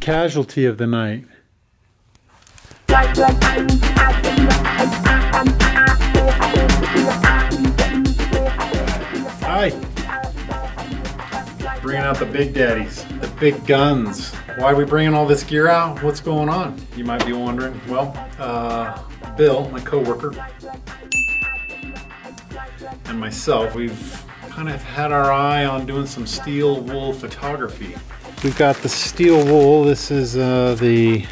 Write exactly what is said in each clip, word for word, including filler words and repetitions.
Casualty of the night. Hi. Bringing out the big daddies, the big guns. Why are we bringing all this gear out? What's going on? You might be wondering. Well, uh, Bill, my coworker, and myself, we've kind of had our eye on doing some steel wool photography. We've got the steel wool. This is uh, the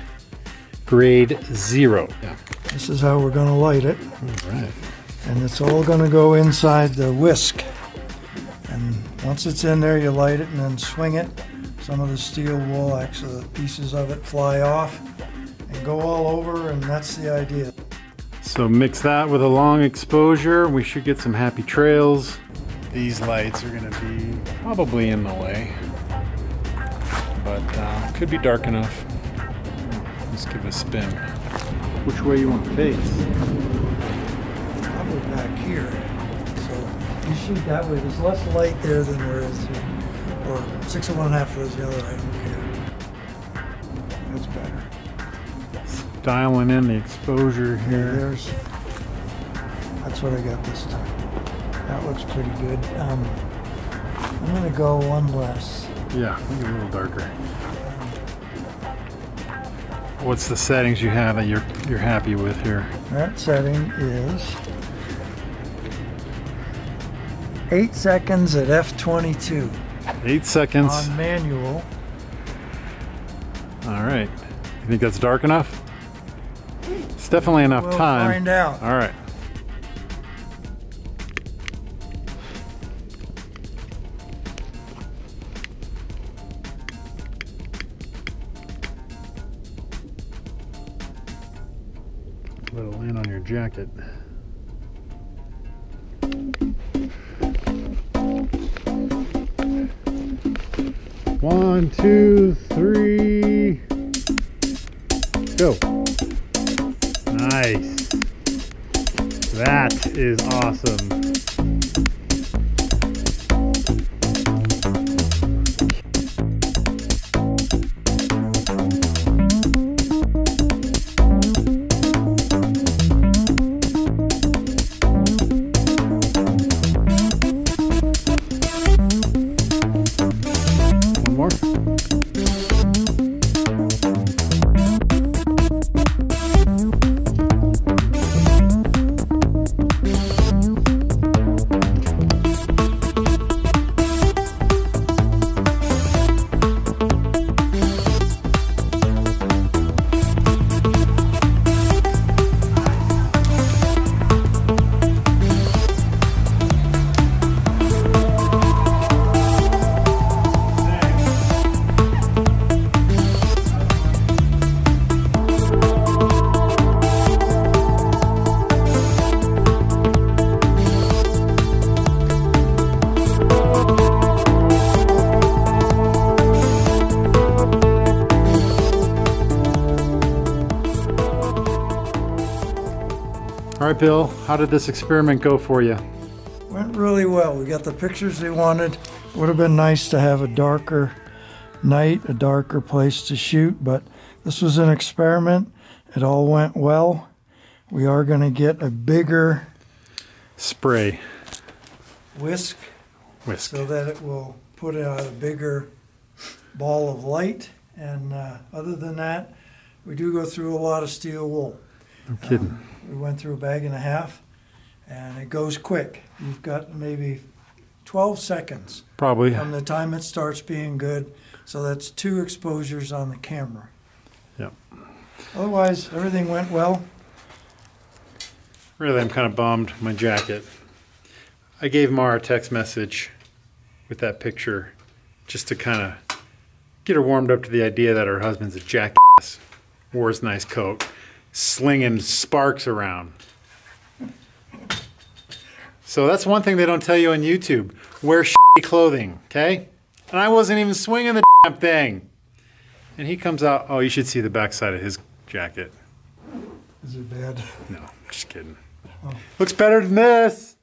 grade zero. Yeah. This is how we're going to light it. All right. And it's all going to go inside the whisk. And once it's in there, you light it and then swing it. Some of the steel wool, actually, the pieces of it fly off and go all over, and that's the idea. So mix that with a long exposure. We should get some happy trails. These lights are gonna be probably in the way, but uh, could be dark enough. Let's give it a spin. Which way you want to face? Probably back here. So you shoot that way. There's less light there than there is here. Or six and one half was the other, I don't care. That's better. Dialing in the exposure here. Yeah, there's, that's what I got this time. That looks pretty good. Um, I'm gonna go one less. Yeah, make it a little darker. What's the settings you have that you're you're happy with here? That setting is eight seconds at F twenty-two. Eight seconds. On manual. All right. You think that's dark enough? It's definitely enough we'll time. We'll find out. All right. Let it land on your jacket. One, two, three, go. Nice. That is awesome. All right, Bill, how did this experiment go for you? Went really well. We got the pictures we wanted. Would have been nice to have a darker night, a darker place to shoot, but this was an experiment. It all went well. We are going to get a bigger spray whisk, whisk. so that it will put out a bigger ball of light. And uh, other than that, we do go through a lot of steel wool. No kidding. Um, we went through a bag and a half, and it goes quick. You've got maybe twelve seconds. Probably. From the time it starts being good. So that's two exposures on the camera. Yep. Otherwise, everything went well. Really, I'm kind of bummed. My jacket. I gave Mara a text message with that picture just to kind of get her warmed up to the idea that her husband's a jackass, wore his nice coat, slinging sparks around. So that's one thing they don't tell you on YouTube. Wear shitty clothing, okay? And I wasn't even swinging the damn thing. And he comes out, oh, you should see the backside of his jacket. Is it bad? No, just kidding. Oh. Looks better than this.